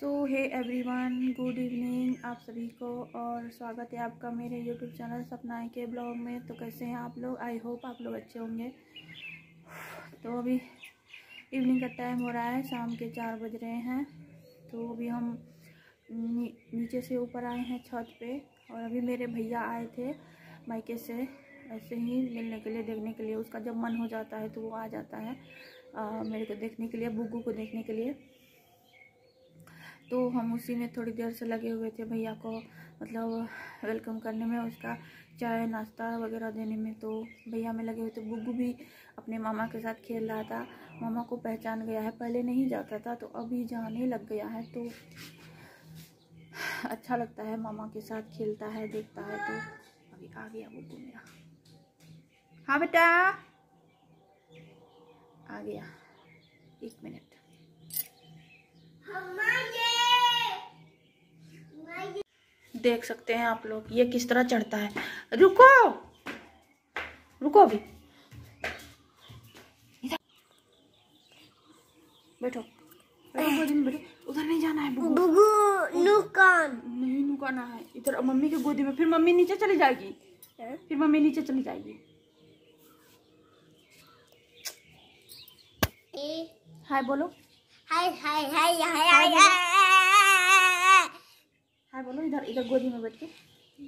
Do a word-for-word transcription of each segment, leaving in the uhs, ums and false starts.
सो hey everyone, good evening आप सभी को और स्वागत है आपका मेरे यूट्यूब चैनल सपना अक ब्लॉग में। तो कैसे हैं आप लोग? आई होप आप लोग अच्छे होंगे। तो अभी इवनिंग का टाइम हो रहा है, शाम के चार बज रहे हैं। तो अभी हम नी, नीचे से ऊपर आए हैं छत पे, और अभी मेरे भैया आए थे मायके से ऐसे ही मिलने के लिए, देखने के लिए। उसका जब मन हो जाता है तो वो आ जाता है आ, मेरे को देखने के लिए, बुग्गू को देखने के लिए। तो हम उसी में थोड़ी देर से लगे हुए थे, भैया को मतलब वेलकम करने में, उसका चाय नाश्ता वगैरह देने में। तो भैया में लगे हुए थे। गुग्गू भी अपने मामा के साथ खेल रहा था, मामा को पहचान गया है, पहले नहीं जाता था तो अभी जाने लग गया है। तो अच्छा लगता है, मामा के साथ खेलता है, देखता है। तो अभी आ गया गुग्गू मेरा। हाँ बेटा, आ गया। एक मिनट। देख सकते हैं आप लोग ये किस तरह चढ़ता है। रुको रुको, अभी बैठो बैठो, उधर नहीं जाना है, नहीं नुकाना है। इधर मम्मी की गोदी में, फिर मम्मी नीचे चली जाएगी, फिर मम्मी नीचे चली जाएगी। हाय बोलो, हाय हाय हाय हाय हाय बोलो। इधर इधर गोदी में बैठ के,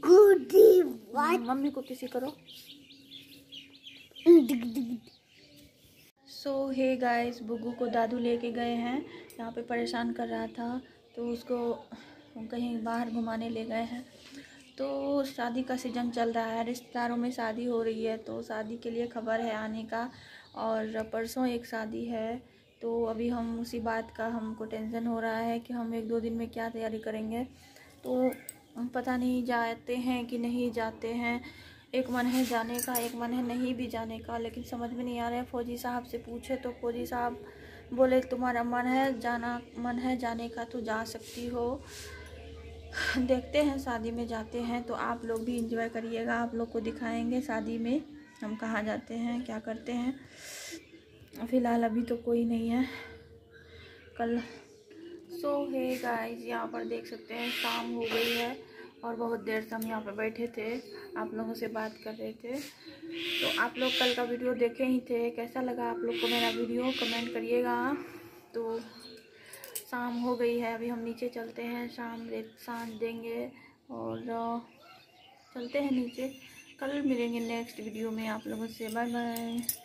गोदी मम्मी को किसी करो। सो हे गाइस, बुग्गू को दादू लेके गए हैं, यहाँ पे परेशान कर रहा था तो उसको कहीं बाहर घुमाने ले गए हैं। तो शादी का सीज़न चल रहा है, रिश्तेदारों में शादी हो रही है, तो शादी के लिए खबर है आने का। और परसों एक शादी है, तो अभी हम उसी बात का हमको टेंशन हो रहा है कि हम एक दो दिन में क्या तैयारी करेंगे। तो पता नहीं जाते हैं कि नहीं जाते हैं, एक मन है जाने का, एक मन है नहीं भी जाने का, लेकिन समझ में नहीं आ रहा है। फौजी साहब से पूछे तो फौजी साहब बोले तुम्हारा मन है जाना, मन है जाने का तो जा सकती हो। देखते हैं शादी में जाते हैं। तो आप लोग भी इंजॉय करिएगा, आप लोग को दिखाएँगे शादी में हम कहाँ जाते हैं, क्या करते हैं। फ़िलहाल अभी तो कोई नहीं है, कल। सो हे गाइस, यहाँ पर देख सकते हैं शाम हो गई है और बहुत देर से हम यहाँ पर बैठे थे, आप लोगों से बात कर रहे थे। तो आप लोग कल का वीडियो देखे ही थे, कैसा लगा आप लोग को मेरा वीडियो कमेंट करिएगा। तो शाम हो गई है, अभी हम नीचे चलते हैं, शाम सांझ देंगे और चलते हैं नीचे। कल मिलेंगे नेक्स्ट वीडियो में आप लोगों से। Bye bye.